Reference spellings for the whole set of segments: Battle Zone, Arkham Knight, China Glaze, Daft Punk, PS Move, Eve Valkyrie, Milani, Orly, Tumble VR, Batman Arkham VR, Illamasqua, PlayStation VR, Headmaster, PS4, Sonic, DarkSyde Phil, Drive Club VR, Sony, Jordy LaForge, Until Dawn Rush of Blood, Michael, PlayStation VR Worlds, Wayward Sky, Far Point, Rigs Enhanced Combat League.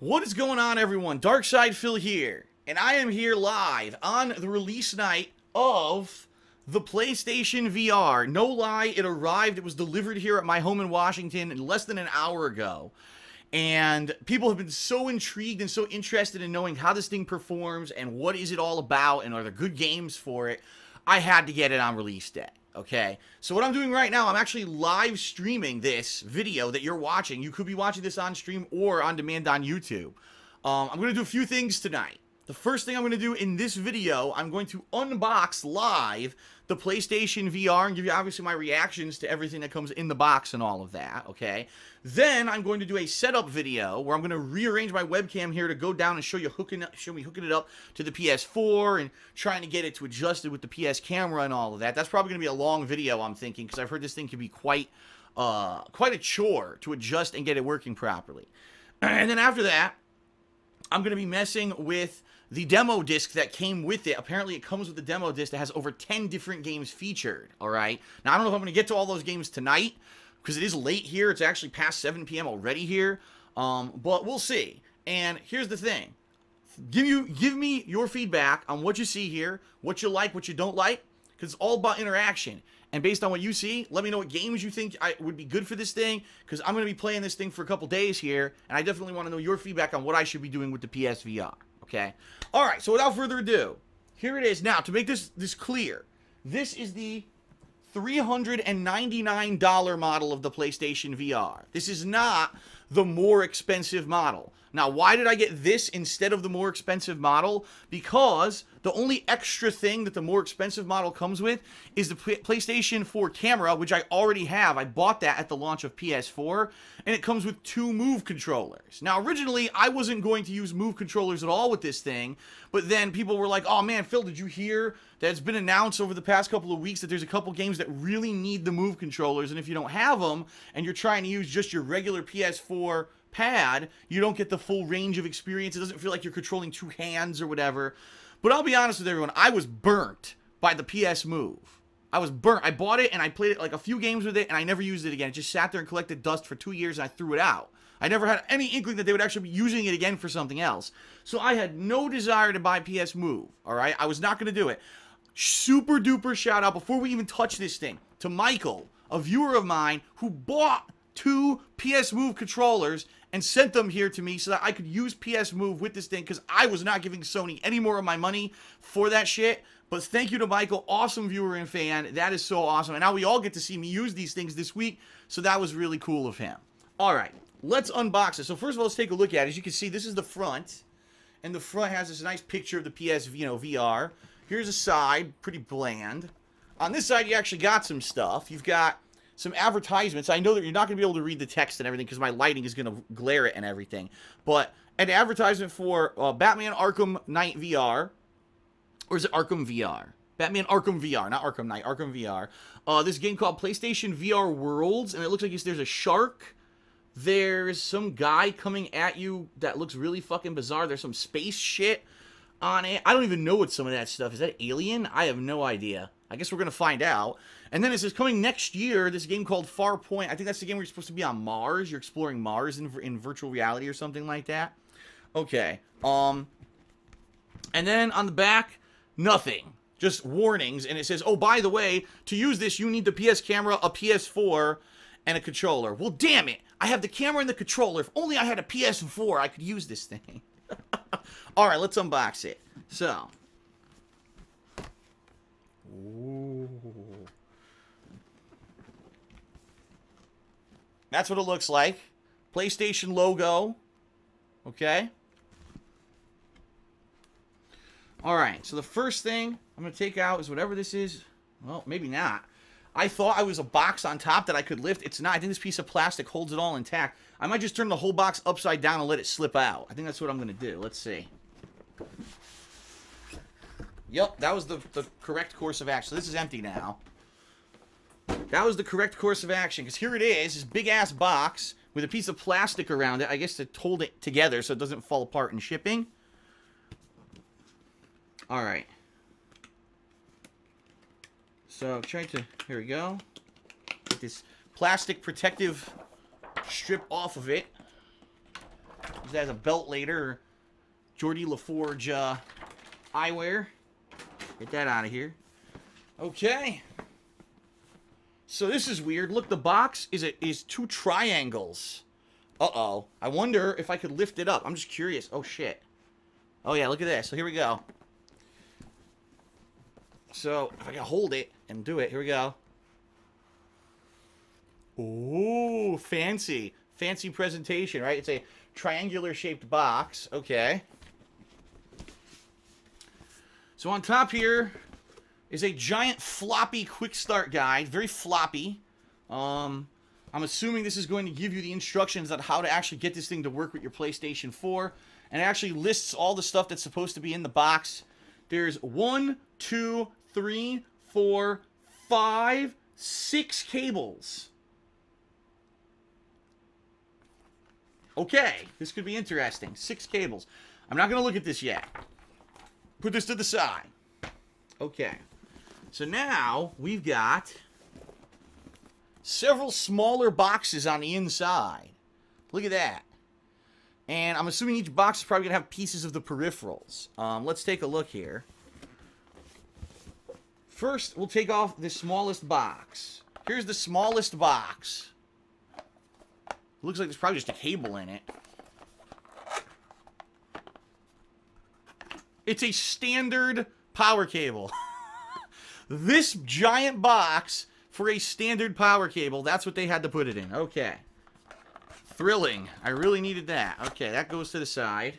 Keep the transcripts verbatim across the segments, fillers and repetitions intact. What is going on, everyone? DarkSyde Phil here, and I am here live on the release night of the PlayStation V R. No lie, it arrived. It was delivered here at my home in Washington less than an hour ago. And people have been so intrigued and so interested in knowing how this thing performs and what is it all about and are there good games for it. I had to get it on release day. Okay, so what I'm doing right now, I'm actually live streaming this video that you're watching. You could be watching this on stream or on demand on YouTube. Um, I'm going to do a few things tonight. The first thing I'm going to do in this video, I'm going to unbox live the PlayStation V R and give you obviously my reactions to everything that comes in the box and all of that, okay? Then I'm going to do a setup video where I'm going to rearrange my webcam here to go down and show you hooking up, show me hooking it up to the P S four and trying to get it to adjust it with the P S camera and all of that. That's probably going to be a long video, I'm thinking, because I've heard this thing can be quite, uh, quite a chore to adjust and get it working properly. And then after that, I'm going to be messing with the demo disc that came with it. Apparently, it comes with a demo disc that has over ten different games featured, all right? Now, I don't know if I'm going to get to all those games tonight, because it is late here. It's actually past seven P M already here, um, but we'll see. And here's the thing. Give, you, give me your feedback on what you see here, what you like, what you don't like, because it's all about interaction. And based on what you see, let me know what games you think I, would be good for this thing, because I'm going to be playing this thing for a couple days here, and I definitely want to know your feedback on what I should be doing with the P S V R, okay? All right, so without further ado, here it is. Now, to make this, this clear, this is the three hundred ninety-nine dollar model of the PlayStation V R. This is not the more expensive model. Now, why did I get this instead of the more expensive model? Because the only extra thing that the more expensive model comes with is the PlayStation four camera, which I already have. I bought that at the launch of P S four, and it comes with two Move controllers. Now, originally, I wasn't going to use Move controllers at all with this thing, but then people were like, oh man, Phil, did you hear that it's been announced over the past couple of weeks that there's a couple games that really need the Move controllers, and if you don't have them, and you're trying to use just your regular P S four pad, you don't get the full range of experience. It doesn't feel like you're controlling two hands or whatever. But I'll be honest with everyone, I was burnt by the P S Move. I was burnt. I bought it and I played it like a few games with it and I never used it again. It just sat there and collected dust for two years and I threw it out. I never had any inkling that they would actually be using it again for something else. So I had no desire to buy P S Move, all right? I was not going to do it. Super duper shout out, before we even touch this thing, to Michael, a viewer of mine, who bought two P S Move controllers and sent them here to me so that I could use P S Move with this thing, because I was not giving Sony any more of my money for that shit. But thank you to Michael, awesome viewer and fan. That is so awesome. And now we all get to see me use these things this week, so that was really cool of him. All right, let's unbox it. So first of all, let's take a look at it. As you can see, this is the front, and the front has this nice picture of the P S, you know, V R. Here's a side, pretty bland. On this side, you actually got some stuff. You've got some advertisements. I know that you're not going to be able to read the text and everything because my lighting is going to glare it and everything. But an advertisement for uh, Batman Arkham Knight V R. Or is it Arkham V R? Batman Arkham V R, not Arkham Knight, Arkham V R. Uh, this game called PlayStation V R Worlds. And it looks like there's a shark. There's some guy coming at you that looks really fucking bizarre. There's some space shit on it. I don't even know what some of that stuff is. Is that Alien? I have no idea. I guess we're going to find out. And then it says, coming next year, this game called Far Point. I think that's the game where you're supposed to be on Mars. You're exploring Mars in, in virtual reality or something like that. Okay. Um, and then on the back, nothing. Just warnings. And it says, oh, by the way, to use this, you need the P S camera, a P S four, and a controller. Well, damn it. I have the camera and the controller. If only I had a P S four, I could use this thing. All right, let's unbox it. So... Ooh. That's what it looks like. PlayStation logo. Okay. Alright, so the first thing I'm going to take out is whatever this is. Well, maybe not. I thought I was a box on top that I could lift. It's not. I think this piece of plastic holds it all intact. I might just turn the whole box upside down and let it slip out. I think that's what I'm going to do. Let's see. Yep, that was the, the correct course of action. So this is empty now. That was the correct course of action, because here it is, this big-ass box with a piece of plastic around it, I guess to hold it together so it doesn't fall apart in shipping. All right. So, trying to... Here we go. Get this plastic protective strip off of it. comes as a belt later. Jordy LaForge uh, eyewear. Get that out of here. Okay. So this is weird. Look, the box is a, is two triangles. Uh-oh. I wonder if I could lift it up. I'm just curious. Oh, shit. Oh, yeah, look at this. So here we go. So if I can hold it and do it, here we go. Ooh, fancy. Fancy presentation, right? It's a triangular-shaped box. Okay. So on top here is a giant floppy quick start guide. Very floppy. Um, I'm assuming this is going to give you the instructions on how to actually get this thing to work with your PlayStation four. And it actually lists all the stuff that's supposed to be in the box. There's one, two, three, four, five, six cables. Okay, this could be interesting. Six cables. I'm not going to look at this yet. Put this to the side. Okay. So now we've got several smaller boxes on the inside. Look at that. And I'm assuming each box is probably going to have pieces of the peripherals. Um, let's take a look here. First, we'll take off the smallest box. Here's the smallest box. Looks like there's probably just a cable in it. It's a standard power cable. This giant box for a standard power cable, that's what they had to put it in. Okay. Thrilling. I really needed that. Okay, that goes to the side.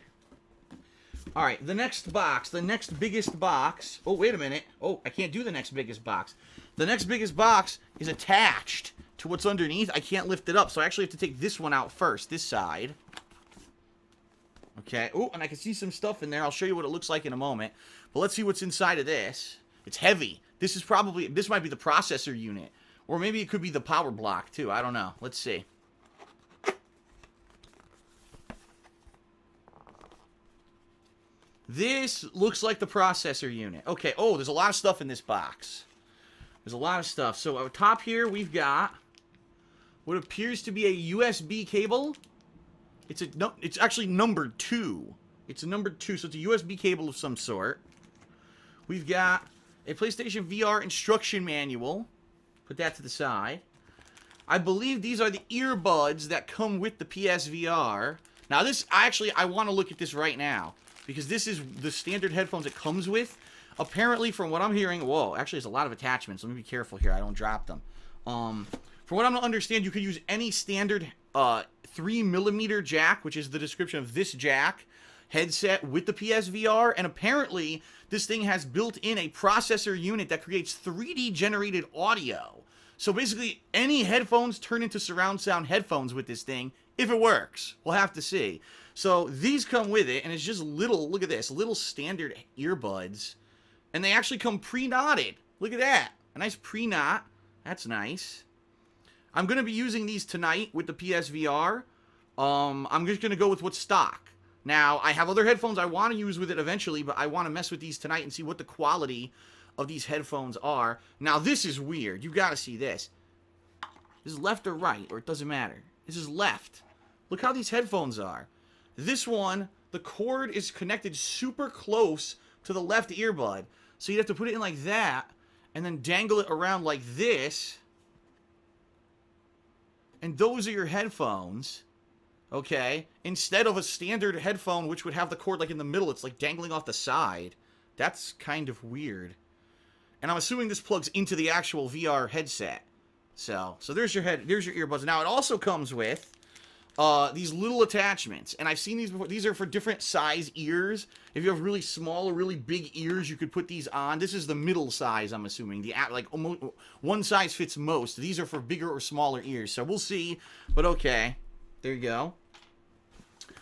Alright, the next box. The next biggest box. Oh, wait a minute. Oh, I can't do the next biggest box. The next biggest box is attached to what's underneath. I can't lift it up, so I actually have to take this one out first. This side. Okay. Oh, and I can see some stuff in there. I'll show you what it looks like in a moment. But let's see what's inside of this. It's heavy. This is probably... This might be the processor unit. Or maybe it could be the power block, too. I don't know. Let's see. This looks like the processor unit. Okay. Oh, there's a lot of stuff in this box. There's a lot of stuff. So, up top here, we've got what appears to be a U S B cable. It's a no, it's actually number two. It's a number two, so it's a U S B cable of some sort. We've got a PlayStation V R instruction manual. Put that to the side. I believe these are the earbuds that come with the P S V R. Now, this, I actually, I want to look at this right now, because this is the standard headphones it comes with. Apparently, from what I'm hearing... Whoa, actually, there's a lot of attachments. Let me be careful here. I don't drop them. Um, from what I'm going to understand, you could use any standard uh, three millimeter jack, which is the description of this jack, headset with the P S V R. And apparently, this thing has built in a processor unit that creates three D generated audio. So basically, any headphones turn into surround sound headphones with this thing, if it works. We'll have to see. So these come with it, and it's just little... Look at this. Little standard earbuds. And they actually come pre-knotted. Look at that. A nice pre-knot. That's nice. I'm going to be using these tonight with the P S V R. Um, I'm just going to go with what's stock. Now, I have other headphones I want to use with it eventually, but I want to mess with these tonight and see what the quality of these headphones are. Now, this is weird. You've got to see this. This is left or right, or it doesn't matter. This is left. Look how these headphones are. This one, the cord is connected super close to the left earbud. So you'd have to put it in like that, and then dangle it around like this. And those are your headphones, okay? Instead of a standard headphone, which would have the cord like in the middle, it's like dangling off the side. That's kind of weird. And I'm assuming this plugs into the actual V R headset. So, so there's your head, there's your earbuds. Now it also comes with Uh, these little attachments, and I've seen these before. These are for different size ears. If you have really small or really big ears, you could put these on. This is the middle size, I'm assuming. The like almost, one size fits most. These are for bigger or smaller ears, so we'll see. But okay, there you go.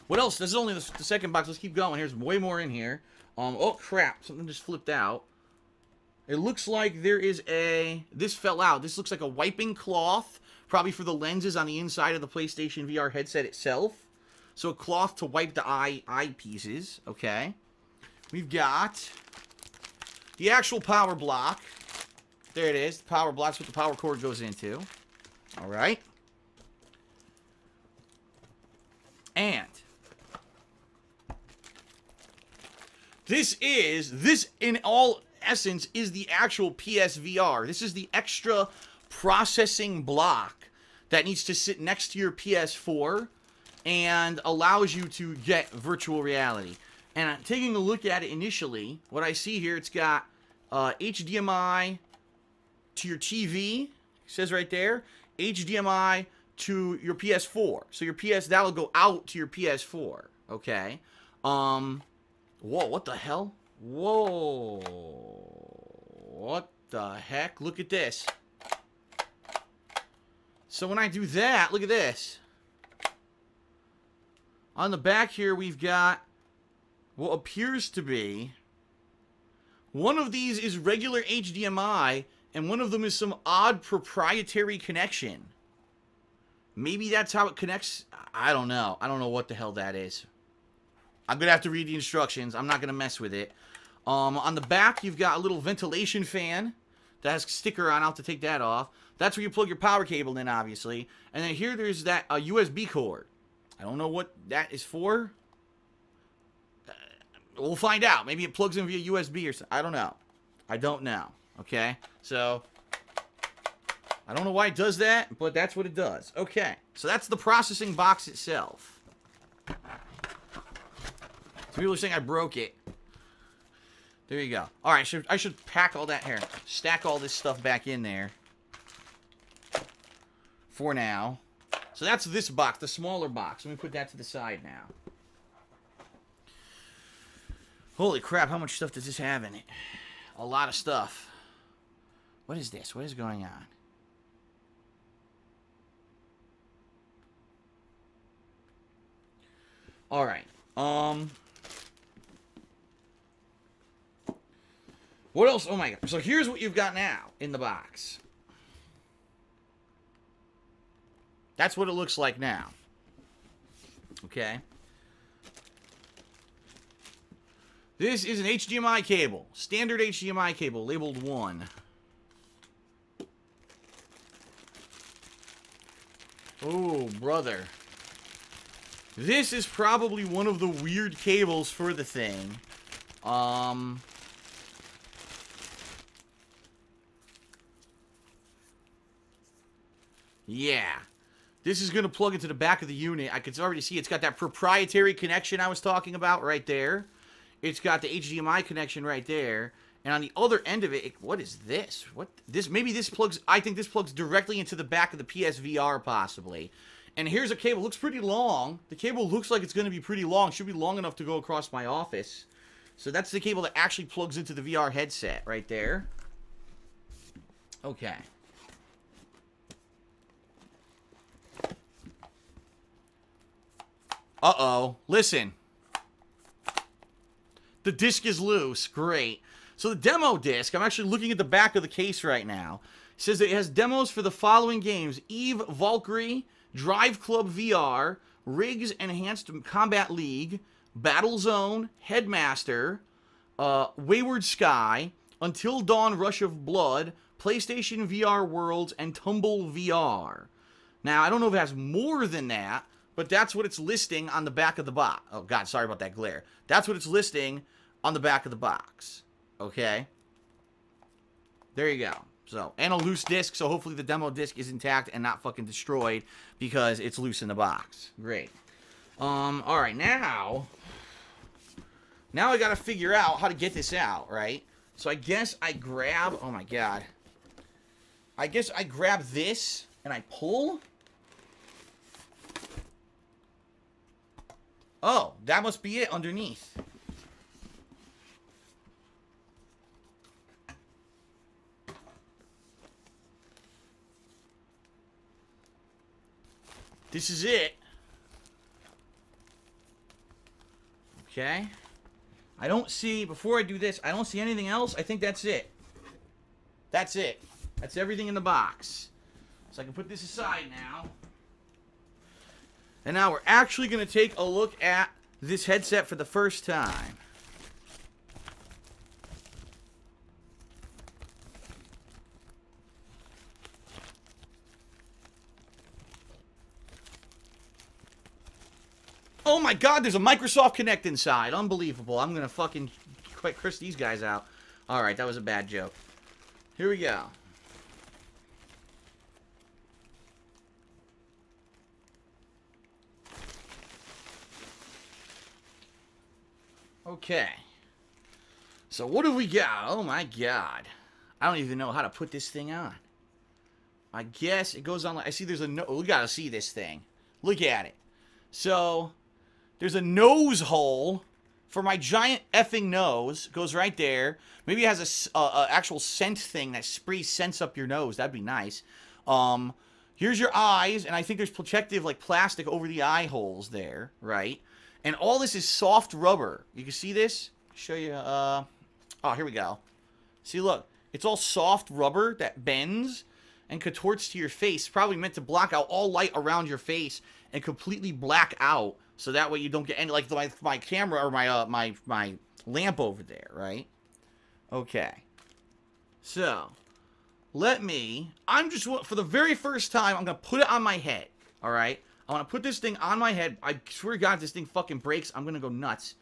What else? This is only the, the second box. Let's keep going. Here's way more in here. Um, oh crap! Something just flipped out. It looks like there is a... This fell out. This looks like a wiping cloth. Probably for the lenses on the inside of the PlayStation V R headset itself. So a cloth to wipe the eye, eye pieces. Okay. We've got the actual power block. There it is. The power block's what the power cord goes into. Alright. And This is, this in all essence is the actual P S V R. This is the extra processing block that needs to sit next to your P S four and allows you to get virtual reality. And taking a look at it initially, what I see here, it's got uh, H D M I to your T V, it says right there, H D M I to your P S four. So your P S, that'll go out to your P S four, okay? Um, whoa, what the hell? Whoa, what the heck? Look at this. So when I do that, look at this. On the back here, we've got what appears to be, one of these is regular H D M I, and one of them is some odd proprietary connection. Maybe that's how it connects. I don't know. I don't know what the hell that is. I'm going to have to read the instructions. I'm not going to mess with it. Um, on the back, you've got a little ventilation fan that has a sticker on. I'll have to take that off. That's where you plug your power cable in, obviously. And then here, there's that uh, U S B cord. I don't know what that is for. Uh, we'll find out. Maybe it plugs in via U S B or something. I don't know. I don't know. Okay? So, I don't know why it does that, but that's what it does. Okay. So, that's the processing box itself. People are saying I broke it. There you go. All right, should, I should pack all that here. Stack all this stuff back in there. For now. So that's this box, the smaller box. Let me put that to the side now. Holy crap, how much stuff does this have in it? A lot of stuff. What is this? What is going on? All right. Um... What else? Oh my god. So here's what you've got now in the box. That's what it looks like now. Okay. This is an H D M I cable. Standard H D M I cable labeled one. Oh, brother. This is probably one of the weird cables for the thing. Um... Yeah. This is going to plug into the back of the unit. I can already see it's got that proprietary connection I was talking about right there. It's got the H D M I connection right there. And on the other end of it, it what is this? What this? Maybe this plugs, I think this plugs directly into the back of the P S V R possibly. And here's a cable. It looks pretty long. The cable looks like it's going to be pretty long. It should be long enough to go across my office. So that's the cable that actually plugs into the V R headset right there. Okay. Uh-oh. Listen. The disc is loose. Great. So the demo disc, I'm actually looking at the back of the case right now. It says that it has demos for the following games. Eve Valkyrie, Drive Club V R, Rigs Enhanced Combat League, Battle Zone, Headmaster, uh, Wayward Sky, Until Dawn Rush of Blood, PlayStation V R Worlds, and Tumble V R. Now, I don't know if it has more than that. But that's what it's listing on the back of the box. Oh, God, sorry about that glare. That's what it's listing on the back of the box. Okay? There you go. So, and a loose disc, so hopefully the demo disc is intact and not fucking destroyed because it's loose in the box. Great. Um, alright, now... Now I gotta figure out how to get this out, right? So I guess I grab... Oh, my God. I guess I grab this and I pull... Oh, that must be it underneath. This is it. Okay. I don't see, before I do this, I don't see anything else. I think that's it. That's it. That's everything in the box. So I can put this aside now. And now we're actually going to take a look at this headset for the first time. Oh my god, there's a Microsoft Connect inside. Unbelievable. I'm going to fucking quite curse these guys out. Alright, that was a bad joke. Here we go. Okay. So what do we got? Oh my god. I don't even know how to put this thing on. I guess it goes on like... I see there's a... No, we gotta see this thing. Look at it. So, there's a nose hole for my giant effing nose. Goes right there. Maybe it has a, a, a actual scent thing that spree scents up your nose. That'd be nice. Um, here's your eyes, and I think there's protective, like, plastic over the eye holes there, right? And all this is soft rubber. You can see this? Show you, uh... Oh, here we go. See, look. It's all soft rubber that bends and contorts to your face. Probably meant to block out all light around your face and completely black out, so that way you don't get any, like, my, my camera or my, uh, my, my lamp over there, right? Okay. So, let me, I'm just, for the very first time, I'm going to put it on my head, all right? I want to put this thing on my head. I swear to God, if this thing fucking breaks, I'm going to go nuts.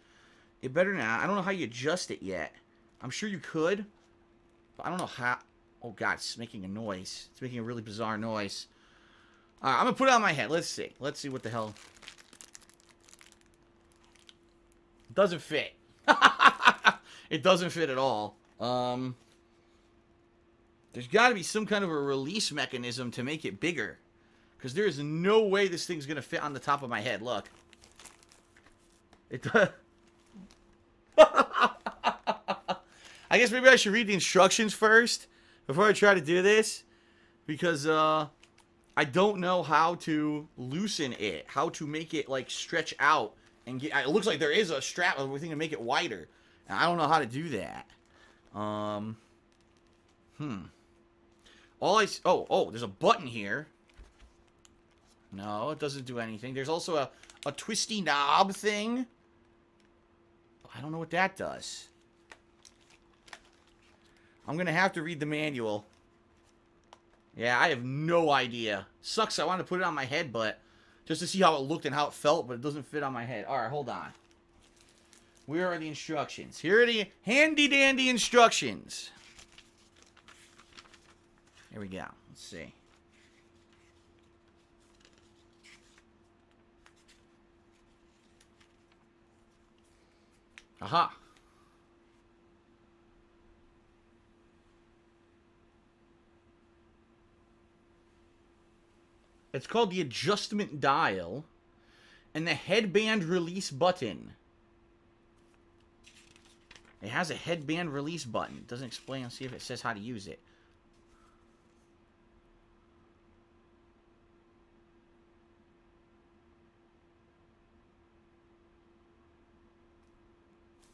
It better not. I don't know how you adjust it yet. I'm sure you could, but I don't know how. Oh, God, it's making a noise. It's making a really bizarre noise. Uh, I'm going to put it on my head. Let's see. Let's see what the hell. It doesn't fit. It doesn't fit at all. Um, there's got to be some kind of a release mechanism to make it bigger, because there is no way this thing's going to fit on the top of my head. Look. It does. I guess maybe I should read the instructions first before I try to do this, because uh, I don't know how to loosen it, how to make it, like, stretch out and get. It looks like there is a strap or everything to make it wider, and I don't know how to do that. Um, hmm. All I oh oh, there's a button here. No, it doesn't do anything. There's also a a twisty knob thing. I don't know what that does. I'm going to have to read the manual. Yeah, I have no idea. Sucks, I wanted to put it on my head, but... just to see how it looked and how it felt, but it doesn't fit on my head. Alright, hold on. Where are the instructions? Here are the handy-dandy instructions. Here we go. Let's see. Aha. It's called the adjustment dial and the headband release button. It has a headband release button. It doesn't explain. Let's see if it says how to use it.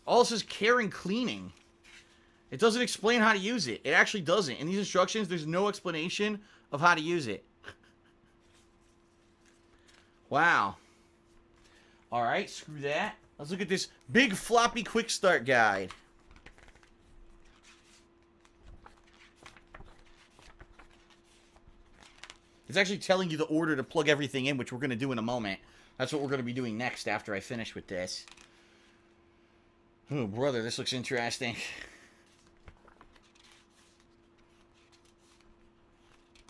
All it says care and cleaning. It doesn't explain how to use it. It actually doesn't. In these instructions, there's no explanation of how to use it. Wow. Alright, screw that. Let's look at this big floppy quick start guide. It's actually telling you the order to plug everything in, which we're going to do in a moment. That's what we're going to be doing next after I finish with this. Oh, brother, this looks interesting.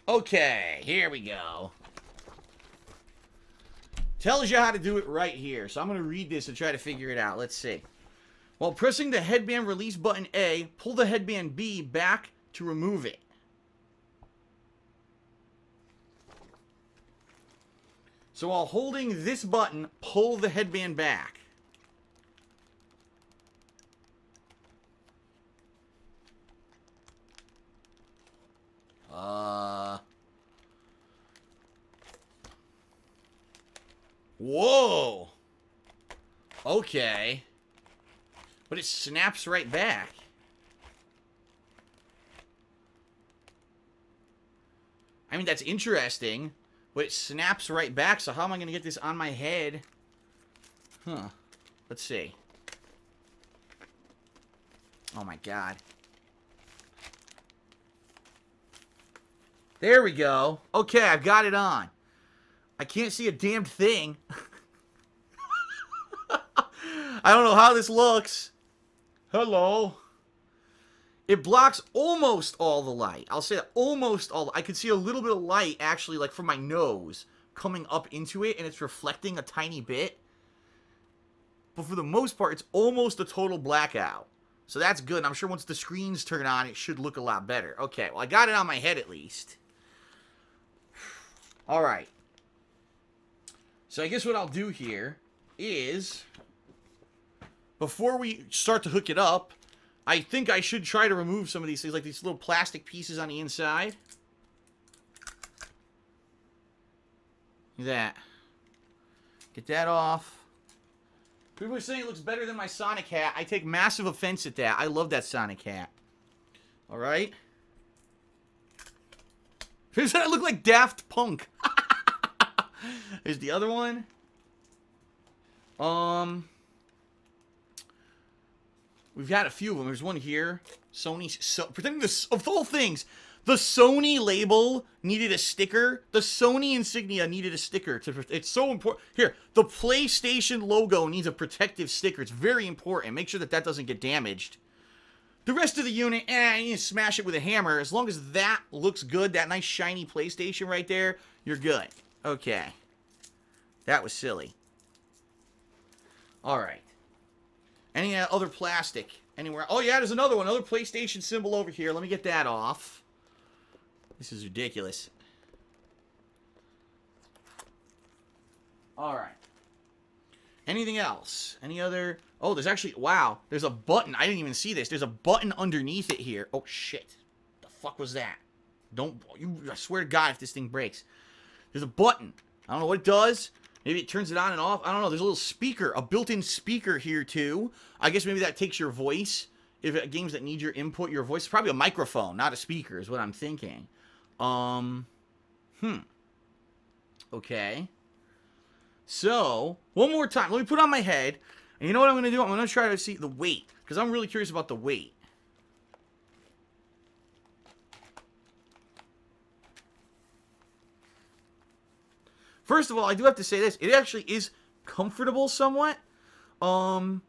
Okay, here we go. Tells you how to do it right here. So I'm going to read this and try to figure it out. Let's see. While pressing the headband release button A, pull the headband B back to remove it. So while holding this button, pull the headband back. Uh... Whoa! Okay. But it snaps right back. I mean, that's interesting, but it snaps right back, so how am I going to get this on my head? Huh. Let's see. Oh my god. There we go. Okay, I've got it on. I can't see a damned thing. I don't know how this looks. Hello. It blocks almost all the light. I'll say that almost all. I can see a little bit of light, actually, like from my nose coming up into it, and it's reflecting a tiny bit. But for the most part, it's almost a total blackout. So that's good. And I'm sure once the screens turn on, it should look a lot better. Okay, well, I got it on my head at least. All right. So I guess what I'll do here is, before we start to hook it up, I think I should try to remove some of these things, like these little plastic pieces on the inside. Look at that. Get that off. People are saying it looks better than my Sonic hat. I take massive offense at that. I love that Sonic hat. Alright. People said I look like Daft Punk. Here's the other one. Um... We've got a few of them. There's one here. Sony, so, pretending this, of all things, the Sony label needed a sticker. The Sony insignia needed a sticker. To, it's so important. Here, the PlayStation logo needs a protective sticker. It's very important. Make sure that that doesn't get damaged. The rest of the unit, eh, you smash it with a hammer. As long as that looks good, that nice shiny PlayStation right there, you're good. Okay. That was silly. All right. Any other plastic anywhere? Oh, yeah, there's another one. Another PlayStation symbol over here. Let me get that off. This is ridiculous. All right. Anything else? Any other? Oh, there's actually... Wow. There's a button. I didn't even see this. There's a button underneath it here. Oh, shit. The fuck was that? Don't... You, I swear to God if this thing breaks. There's a button. I don't know what it does. Maybe it turns it on and off. I don't know. There's a little speaker, a built-in speaker here, too. I guess maybe that takes your voice. If it, games that need your input, your voice. It's probably a microphone, not a speaker, is what I'm thinking. Um, hmm. Okay. So, one more time. Let me put it on my head. And you know what I'm going to do? I'm going to try to see the weight, because I'm really curious about the weight. First of all, I do have to say this. It actually is comfortable somewhat. Um,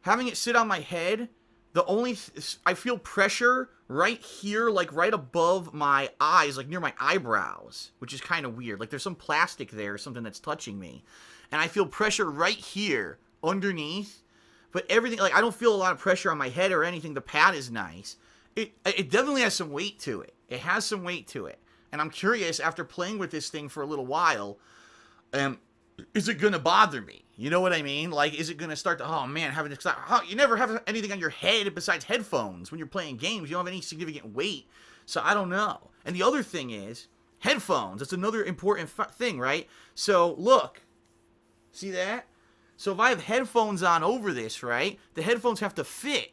having it sit on my head, the only... Th I feel pressure right here, like right above my eyes, like near my eyebrows, which is kind of weird. Like there's some plastic there, or something that's touching me. And I feel pressure right here, underneath. But everything... Like, I don't feel a lot of pressure on my head or anything. The pad is nice. It, it definitely has some weight to it. It has some weight to it. And I'm curious, after playing with this thing for a little while, um, is it going to bother me? You know what I mean? Like, is it going to start to, oh, man, having to, oh, you never have anything on your head besides headphones. When you're playing games, you don't have any significant weight. So I don't know. And the other thing is, headphones. That's another important thing, right? So, look. See that? So if I have headphones on over this, right, the headphones have to fit.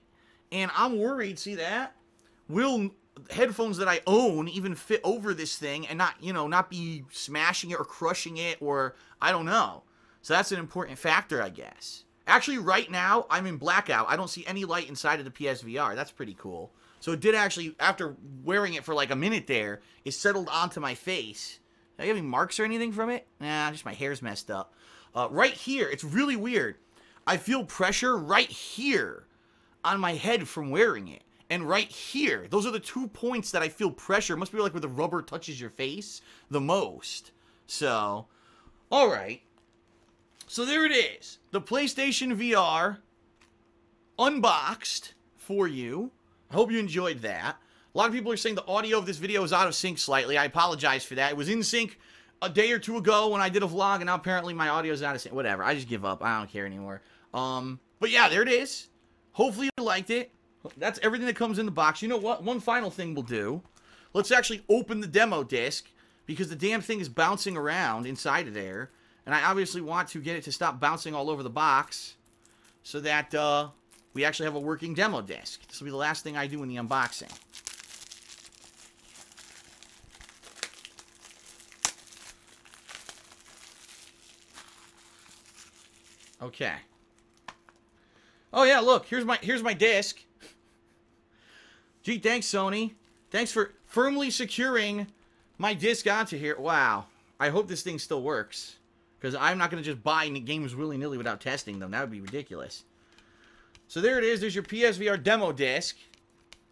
And I'm worried, see that? Will... headphones that I own even fit over this thing and not, you know, not be smashing it or crushing it or I don't know. So that's an important factor, I guess. Actually, right now, I'm in blackout. I don't see any light inside of the P S V R. That's pretty cool. So it did actually, after wearing it for like a minute there, it settled onto my face. Do I have any marks or anything from it? Nah, just my hair's messed up. Uh, right here, it's really weird. I feel pressure right here on my head from wearing it. And right here, those are the two points that I feel pressure. It must be like where the rubber touches your face the most. So, all right. So there it is. The PlayStation V R unboxed for you. I hope you enjoyed that. A lot of people are saying the audio of this video is out of sync slightly. I apologize for that. It was in sync a day or two ago when I did a vlog, and now apparently my audio is out of sync. Whatever. I just give up. I don't care anymore. Um, but yeah, there it is. Hopefully you liked it. That's everything that comes in the box. You know what? One final thing we'll do. Let's actually open the demo disc, because the damn thing is bouncing around inside of there. And I obviously want to get it to stop bouncing all over the box so that uh, we actually have a working demo disc. This will be the last thing I do in the unboxing. Okay. Oh, yeah, look, here's my here's my disc. Gee, thanks, Sony. Thanks for firmly securing my disc onto here. Wow. I hope this thing still works, because I'm not going to just buy games willy-nilly without testing them. That would be ridiculous. So there it is. There's your P S V R demo disc.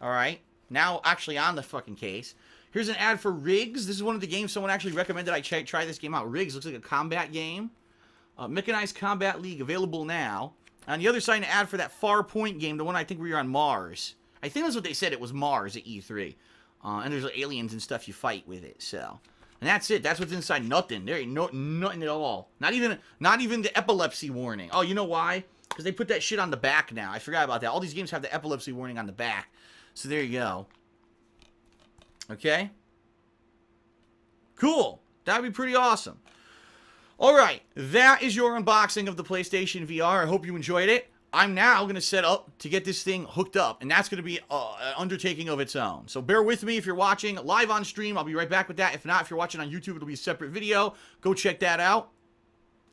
Alright. Now, actually on the fucking case. Here's an ad for Rigs. This is one of the games someone actually recommended I ch try this game out. Rigs looks like a combat game. Uh, Mechanized Combat League available now. On the other side, an ad for that Far Point game, the one I think we were on Mars. I think that's what they said. It was Mars at E three. Uh, and there's like, aliens and stuff you fight with it, so... And that's it. That's what's inside. Nothing. There ain't no, nothing at all. Not even not even the epilepsy warning. Oh, you know why? Because they put that shit on the back now. I forgot about that. All these games have the epilepsy warning on the back. So there you go. Okay? Cool. That would be pretty awesome. Alright. That is your unboxing of the PlayStation V R. I hope you enjoyed it. I'm now going to set up to get this thing hooked up, and that's going to be uh, an undertaking of its own. So bear with me if you're watching live on stream. I'll be right back with that. If not, if you're watching on YouTube, it'll be a separate video. Go check that out.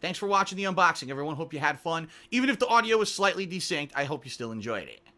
Thanks for watching the unboxing, everyone. Hope you had fun. Even if the audio was slightly desynced, I hope you still enjoyed it.